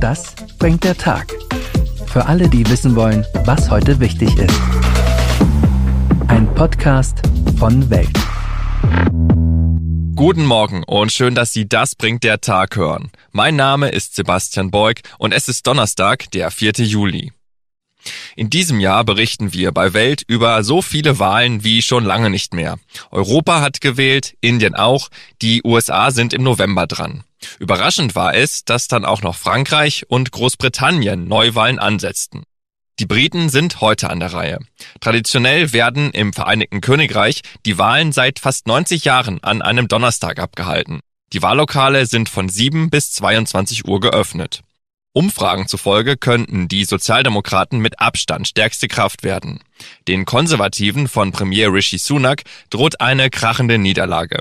Das bringt der Tag. Für alle, die wissen wollen, was heute wichtig ist. Ein Podcast von Welt. Guten Morgen und schön, dass Sie das bringt der Tag hören. Mein Name ist Sebastian Beug und es ist Donnerstag, der 4. Juli. In diesem Jahr berichten wir bei Welt über so viele Wahlen wie schon lange nicht mehr. Europa hat gewählt, Indien auch, die USA sind im November dran. Überraschend war es, dass dann auch noch Frankreich und Großbritannien Neuwahlen ansetzten. Die Briten sind heute an der Reihe. Traditionell werden im Vereinigten Königreich die Wahlen seit fast 90 Jahren an einem Donnerstag abgehalten. Die Wahllokale sind von 7 bis 22 Uhr geöffnet. Umfragen zufolge könnten die Sozialdemokraten mit Abstand stärkste Kraft werden. Den Konservativen von Premier Rishi Sunak droht eine krachende Niederlage.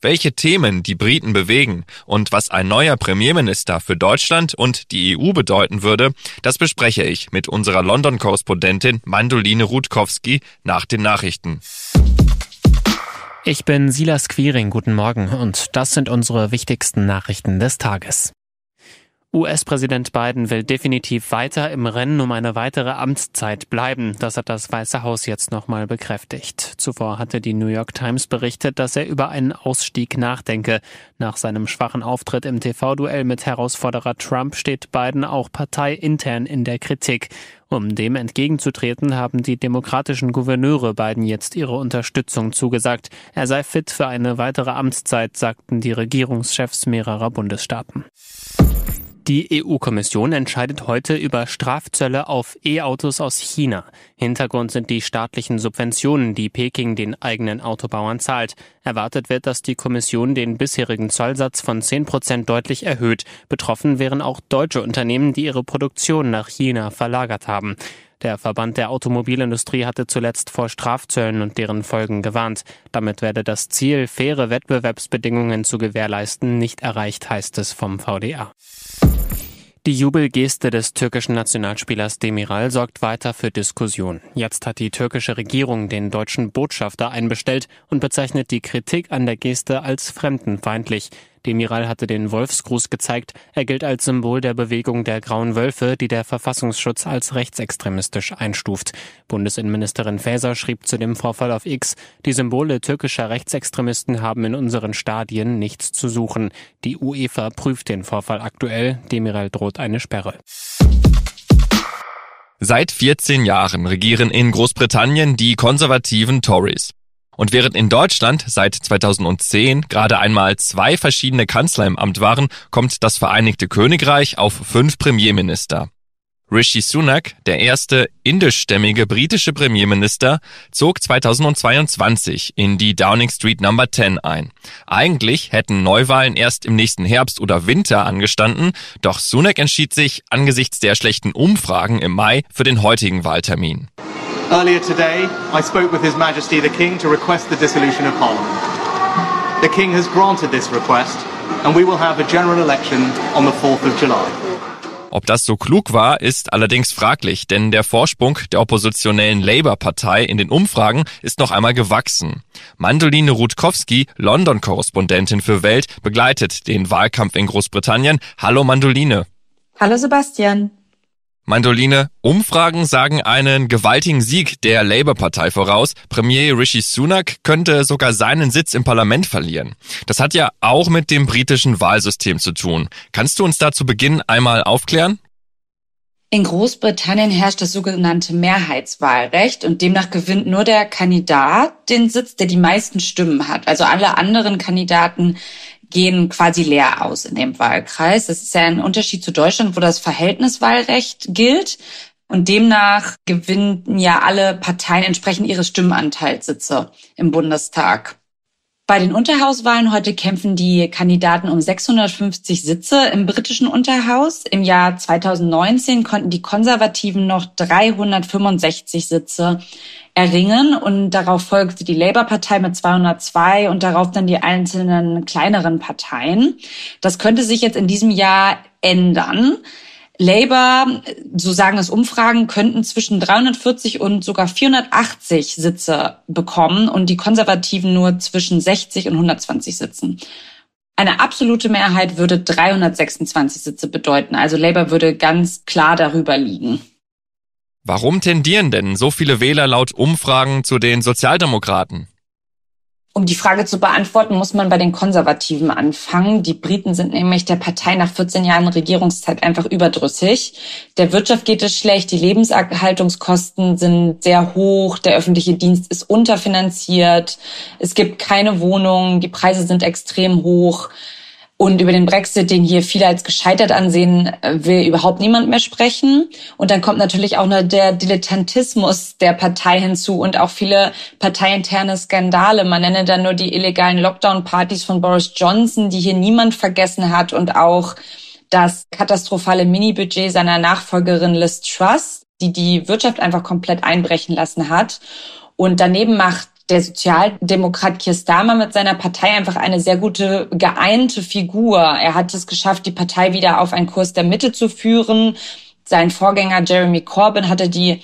Welche Themen die Briten bewegen und was ein neuer Premierminister für Deutschland und die EU bedeuten würde, das bespreche ich mit unserer London-Korrespondentin Mandoline Rutkowski nach den Nachrichten. Ich bin Silas Quiring, guten Morgen und das sind unsere wichtigsten Nachrichten des Tages. US-Präsident Biden will definitiv weiter im Rennen um eine weitere Amtszeit bleiben. Das hat das Weiße Haus jetzt nochmal bekräftigt. Zuvor hatte die New York Times berichtet, dass er über einen Ausstieg nachdenke. Nach seinem schwachen Auftritt im TV-Duell mit Herausforderer Trump steht Biden auch parteiintern in der Kritik. Um dem entgegenzutreten, haben die demokratischen Gouverneure Biden jetzt ihre Unterstützung zugesagt. Er sei fit für eine weitere Amtszeit, sagten die Regierungschefs mehrerer Bundesstaaten. Die EU-Kommission entscheidet heute über Strafzölle auf E-Autos aus China. Hintergrund sind die staatlichen Subventionen, die Peking den eigenen Autobauern zahlt. Erwartet wird, dass die Kommission den bisherigen Zollsatz von 10% deutlich erhöht. Betroffen wären auch deutsche Unternehmen, die ihre Produktion nach China verlagert haben. Der Verband der Automobilindustrie hatte zuletzt vor Strafzöllen und deren Folgen gewarnt. Damit werde das Ziel, faire Wettbewerbsbedingungen zu gewährleisten, nicht erreicht, heißt es vom VDA. Die Jubelgeste des türkischen Nationalspielers Demiral sorgt weiter für Diskussion. Jetzt hat die türkische Regierung den deutschen Botschafter einbestellt und bezeichnet die Kritik an der Geste als fremdenfeindlich. Demiral hatte den Wolfsgruß gezeigt. Er gilt als Symbol der Bewegung der Grauen Wölfe, die der Verfassungsschutz als rechtsextremistisch einstuft. Bundesinnenministerin Faeser schrieb zu dem Vorfall auf X: Die Symbole türkischer Rechtsextremisten haben in unseren Stadien nichts zu suchen. Die UEFA prüft den Vorfall aktuell. Demiral droht eine Sperre. Seit 14 Jahren regieren in Großbritannien die konservativen Tories. Und während in Deutschland seit 2010 gerade einmal 2 verschiedene Kanzler im Amt waren, kommt das Vereinigte Königreich auf 5 Premierminister. Rishi Sunak, der erste indischstämmige britische Premierminister, zog 2022 in die Downing Street No. 10 ein. Eigentlich hätten Neuwahlen erst im nächsten Herbst oder Winter angestanden, doch Sunak entschied sich angesichts der schlechten Umfragen im Mai für den heutigen Wahltermin. Earlier today, I spoke with His Majesty the King to request the dissolution of Parliament. The King has granted this request and we will have a general election on the 4th of July. Ob das so klug war, ist allerdings fraglich, denn der Vorsprung der oppositionellen Labour-Partei in den Umfragen ist noch einmal gewachsen. Mandoline Rutkowski, London-Korrespondentin für Welt, begleitet den Wahlkampf in Großbritannien. Hallo Mandoline. Hallo Sebastian. Mandoline, Umfragen sagen einen gewaltigen Sieg der Labour-Partei voraus. Premier Rishi Sunak könnte sogar seinen Sitz im Parlament verlieren. Das hat ja auch mit dem britischen Wahlsystem zu tun. Kannst du uns da zu Beginn einmal aufklären? In Großbritannien herrscht das sogenannte Mehrheitswahlrecht und demnach gewinnt nur der Kandidat den Sitz, der die meisten Stimmen hat. Also alle anderen Kandidaten gehen quasi leer aus in dem Wahlkreis. Das ist ja ein Unterschied zu Deutschland, wo das Verhältniswahlrecht gilt. Und demnach gewinnen ja alle Parteien entsprechend ihres Stimmenanteilssitze im Bundestag. Bei den Unterhauswahlen heute kämpfen die Kandidaten um 650 Sitze im britischen Unterhaus. Im Jahr 2019 konnten die Konservativen noch 365 Sitze erringen und darauf folgte die Labour-Partei mit 202 und darauf dann die einzelnen kleineren Parteien. Das könnte sich jetzt in diesem Jahr ändern. Labour, so sagen es Umfragen, könnten zwischen 340 und sogar 480 Sitze bekommen und die Konservativen nur zwischen 60 und 120 Sitzen. Eine absolute Mehrheit würde 326 Sitze bedeuten. Also Labour würde ganz klar darüber liegen. Warum tendieren denn so viele Wähler laut Umfragen zu den Sozialdemokraten? Um die Frage zu beantworten, muss man bei den Konservativen anfangen. Die Briten sind nämlich der Partei nach 14 Jahren Regierungszeit einfach überdrüssig. Der Wirtschaft geht es schlecht, die Lebenserhaltungskosten sind sehr hoch, der öffentliche Dienst ist unterfinanziert, es gibt keine Wohnungen, die Preise sind extrem hoch. Und über den Brexit, den hier viele als gescheitert ansehen, will überhaupt niemand mehr sprechen. Und dann kommt natürlich auch noch der Dilettantismus der Partei hinzu und auch viele parteiinterne Skandale. Man nenne dann nur die illegalen Lockdown-Partys von Boris Johnson, die hier niemand vergessen hat. Und auch das katastrophale Mini-Budget seiner Nachfolgerin Liz Truss, die die Wirtschaft einfach komplett einbrechen lassen hat. Und daneben macht der Sozialdemokrat Keir Starmer mit seiner Partei einfach eine sehr gute geeinte Figur. Er hat es geschafft, die Partei wieder auf einen Kurs der Mitte zu führen. Sein Vorgänger Jeremy Corbyn hatte die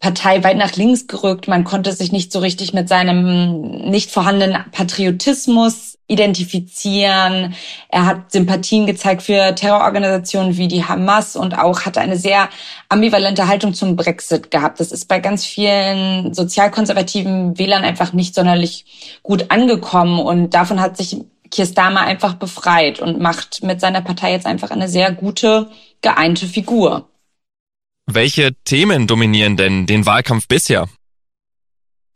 Partei weit nach links gerückt. Man konnte sich nicht so richtig mit seinem nicht vorhandenen Patriotismus identifizieren. Er hat Sympathien gezeigt für Terrororganisationen wie die Hamas und auch hatte eine sehr ambivalente Haltung zum Brexit gehabt. Das ist bei ganz vielen sozialkonservativen Wählern einfach nicht sonderlich gut angekommen und davon hat sich Keir Starmer einfach befreit und macht mit seiner Partei jetzt einfach eine sehr gute, geeinte Figur. Welche Themen dominieren denn den Wahlkampf bisher?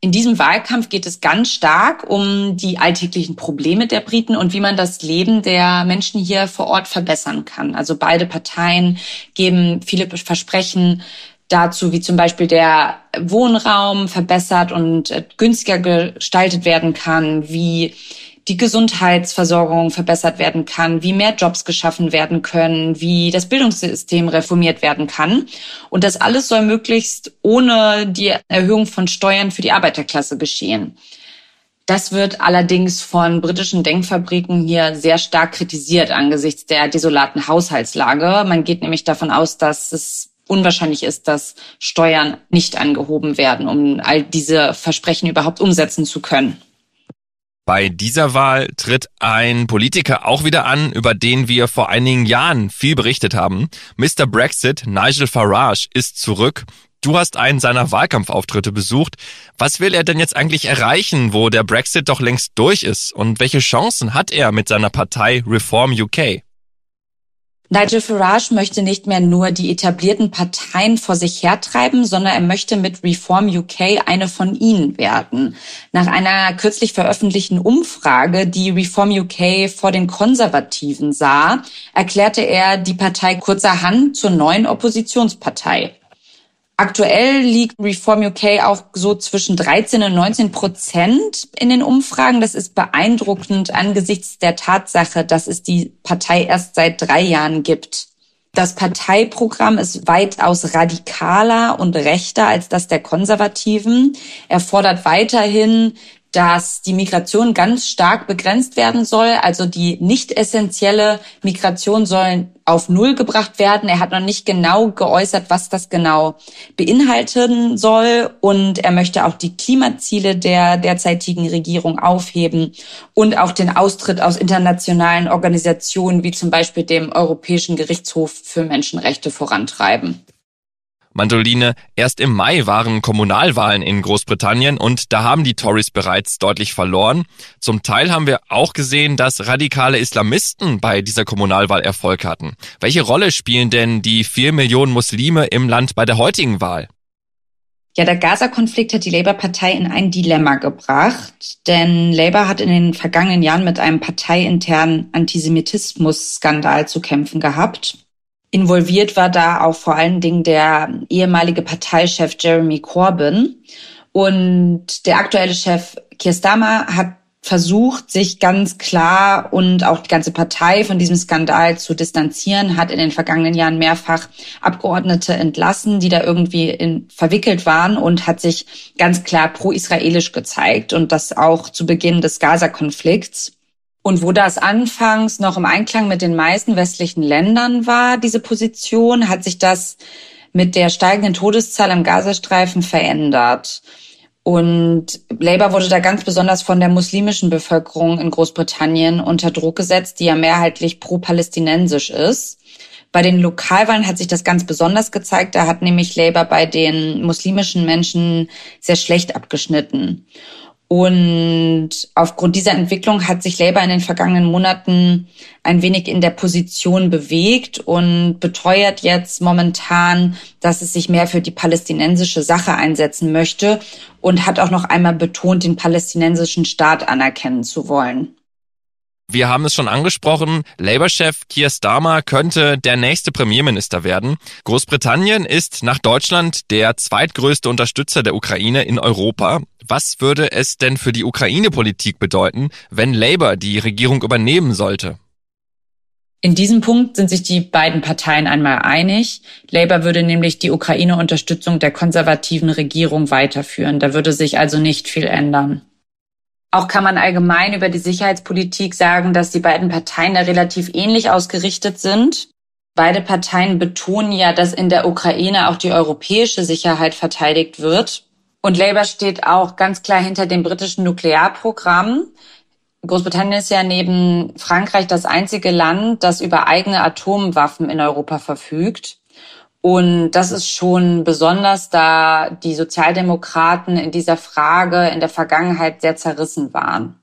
In diesem Wahlkampf geht es ganz stark um die alltäglichen Probleme der Briten und wie man das Leben der Menschen hier vor Ort verbessern kann. Also beide Parteien geben viele Versprechen dazu, wie zum Beispiel der Wohnraum verbessert und günstiger gestaltet werden kann, wie die Gesundheitsversorgung verbessert werden kann, wie mehr Jobs geschaffen werden können, wie das Bildungssystem reformiert werden kann. Und das alles soll möglichst ohne die Erhöhung von Steuern für die Arbeiterklasse geschehen. Das wird allerdings von britischen Denkfabriken hier sehr stark kritisiert angesichts der desolaten Haushaltslage. Man geht nämlich davon aus, dass es unwahrscheinlich ist, dass Steuern nicht angehoben werden, um all diese Versprechen überhaupt umsetzen zu können. Bei dieser Wahl tritt ein Politiker auch wieder an, über den wir vor einigen Jahren viel berichtet haben. Mr. Brexit, Nigel Farage, ist zurück. Du hast einen seiner Wahlkampfauftritte besucht. Was will er denn jetzt eigentlich erreichen, wo der Brexit doch längst durch ist? Und welche Chancen hat er mit seiner Partei Reform UK? Nigel Farage möchte nicht mehr nur die etablierten Parteien vor sich hertreiben, sondern er möchte mit Reform UK eine von ihnen werden. Nach einer kürzlich veröffentlichten Umfrage, die Reform UK vor den Konservativen sah, erklärte er die Partei kurzerhand zur neuen Oppositionspartei. Aktuell liegt Reform UK auch so zwischen 13% und 19% in den Umfragen. Das ist beeindruckend angesichts der Tatsache, dass es die Partei erst seit 3 Jahren gibt. Das Parteiprogramm ist weitaus radikaler und rechter als das der Konservativen. Er fordert weiterhin, dass die Migration ganz stark begrenzt werden soll. Also die nicht essentielle Migration soll auf 0 gebracht werden. Er hat noch nicht genau geäußert, was das genau beinhalten soll. Und er möchte auch die Klimaziele der derzeitigen Regierung aufheben und auch den Austritt aus internationalen Organisationen wie zum Beispiel dem Europäischen Gerichtshof für Menschenrechte vorantreiben. Mandoline, erst im Mai waren Kommunalwahlen in Großbritannien und da haben die Tories bereits deutlich verloren. Zum Teil haben wir auch gesehen, dass radikale Islamisten bei dieser Kommunalwahl Erfolg hatten. Welche Rolle spielen denn die 4 Millionen Muslime im Land bei der heutigen Wahl? Ja, der Gaza-Konflikt hat die Labour-Partei in ein Dilemma gebracht, denn Labour hat in den vergangenen Jahren mit einem parteiinternen Antisemitismus-Skandal zu kämpfen gehabt. Involviert war da auch vor allen Dingen der ehemalige Parteichef Jeremy Corbyn. Und der aktuelle Chef Keir Starmer hat versucht, sich ganz klar und auch die ganze Partei von diesem Skandal zu distanzieren, hat in den vergangenen Jahren mehrfach Abgeordnete entlassen, die da irgendwie verwickelt waren und hat sich ganz klar pro-israelisch gezeigt und das auch zu Beginn des Gaza-Konflikts. Und wo das anfangs noch im Einklang mit den meisten westlichen Ländern war, diese Position, hat sich das mit der steigenden Todeszahl am Gazastreifen verändert. Und Labour wurde da ganz besonders von der muslimischen Bevölkerung in Großbritannien unter Druck gesetzt, die ja mehrheitlich pro-palästinensisch ist. Bei den Lokalwahlen hat sich das ganz besonders gezeigt. Da hat nämlich Labour bei den muslimischen Menschen sehr schlecht abgeschnitten. Und aufgrund dieser Entwicklung hat sich Labour in den vergangenen Monaten ein wenig in der Position bewegt und beteuert jetzt momentan, dass es sich mehr für die palästinensische Sache einsetzen möchte und hat auch noch einmal betont, den palästinensischen Staat anerkennen zu wollen. Wir haben es schon angesprochen, Labour-Chef Keir Starmer könnte der nächste Premierminister werden. Großbritannien ist nach Deutschland der zweitgrößte Unterstützer der Ukraine in Europa. Was würde es denn für die Ukraine-Politik bedeuten, wenn Labour die Regierung übernehmen sollte? In diesem Punkt sind sich die beiden Parteien einmal einig. Labour würde nämlich die Ukraine-Unterstützung der konservativen Regierung weiterführen. Da würde sich also nicht viel ändern. Auch kann man allgemein über die Sicherheitspolitik sagen, dass die beiden Parteien da relativ ähnlich ausgerichtet sind. Beide Parteien betonen ja, dass in der Ukraine auch die europäische Sicherheit verteidigt wird. Und Labour steht auch ganz klar hinter dem britischen Nuklearprogramm. Großbritannien ist ja neben Frankreich das einzige Land, das über eigene Atomwaffen in Europa verfügt. Und das ist schon besonders, da die Sozialdemokraten in dieser Frage in der Vergangenheit sehr zerrissen waren.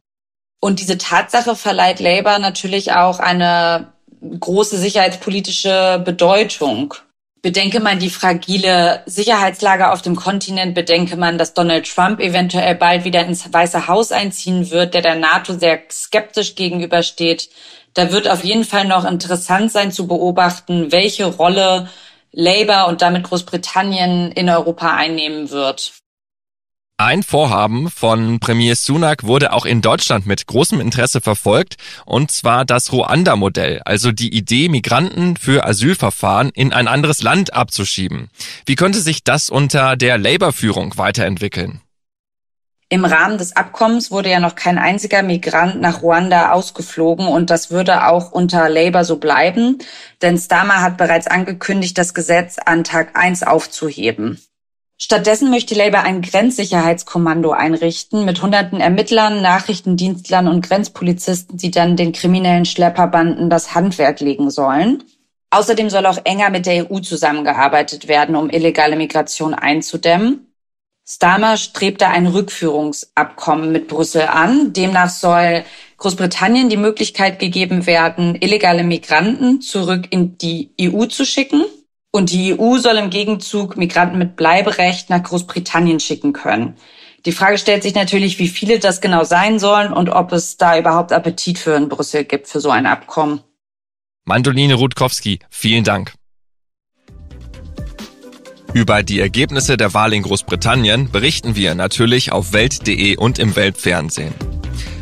Und diese Tatsache verleiht Labour natürlich auch eine große sicherheitspolitische Bedeutung. Bedenke man die fragile Sicherheitslage auf dem Kontinent, bedenke man, dass Donald Trump eventuell bald wieder ins Weiße Haus einziehen wird, der NATO sehr skeptisch gegenübersteht. Da wird auf jeden Fall noch interessant sein zu beobachten, welche Rolle Labour und damit Großbritannien in Europa einnehmen wird. Ein Vorhaben von Premier Sunak wurde auch in Deutschland mit großem Interesse verfolgt, und zwar das Ruanda-Modell, also die Idee, Migranten für Asylverfahren in ein anderes Land abzuschieben. Wie könnte sich das unter der Labour-Führung weiterentwickeln? Im Rahmen des Abkommens wurde ja noch kein einziger Migrant nach Ruanda ausgeflogen, und das würde auch unter Labour so bleiben, denn Starmer hat bereits angekündigt, das Gesetz an Tag 1 aufzuheben. Stattdessen möchte Labour ein Grenzsicherheitskommando einrichten mit hunderten Ermittlern, Nachrichtendienstlern und Grenzpolizisten, die dann den kriminellen Schlepperbanden das Handwerk legen sollen. Außerdem soll auch enger mit der EU zusammengearbeitet werden, um illegale Migration einzudämmen. Starmer strebte ein Rückführungsabkommen mit Brüssel an. Demnach soll Großbritannien die Möglichkeit gegeben werden, illegale Migranten zurück in die EU zu schicken. Und die EU soll im Gegenzug Migranten mit Bleiberecht nach Großbritannien schicken können. Die Frage stellt sich natürlich, wie viele das genau sein sollen und ob es da überhaupt Appetit für in Brüssel gibt für so ein Abkommen. Mandoline Rutkowski, vielen Dank. Über die Ergebnisse der Wahl in Großbritannien berichten wir natürlich auf welt.de und im Weltfernsehen.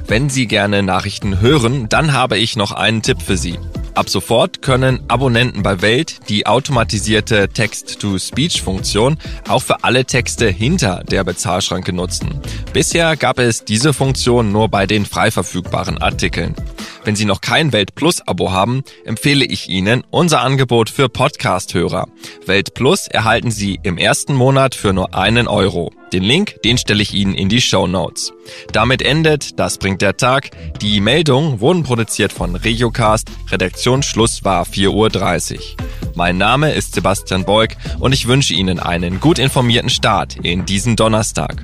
Wenn Sie gerne Nachrichten hören, dann habe ich noch einen Tipp für Sie. Ab sofort können Abonnenten bei Welt die automatisierte Text-to-Speech-Funktion auch für alle Texte hinter der Bezahlschranke nutzen. Bisher gab es diese Funktion nur bei den frei verfügbaren Artikeln. Wenn Sie noch kein Welt-Plus-Abo haben, empfehle ich Ihnen unser Angebot für Podcast-Hörer. Welt-Plus erhalten Sie im ersten Monat für nur €1. Den Link, den stelle ich Ihnen in die Shownotes. Damit endet Das bringt der Tag. Die Meldungen wurden produziert von Regiocast. Redaktionsschluss war 4:30 Uhr. Mein Name ist Sebastian Beug und ich wünsche Ihnen einen gut informierten Start in diesen Donnerstag.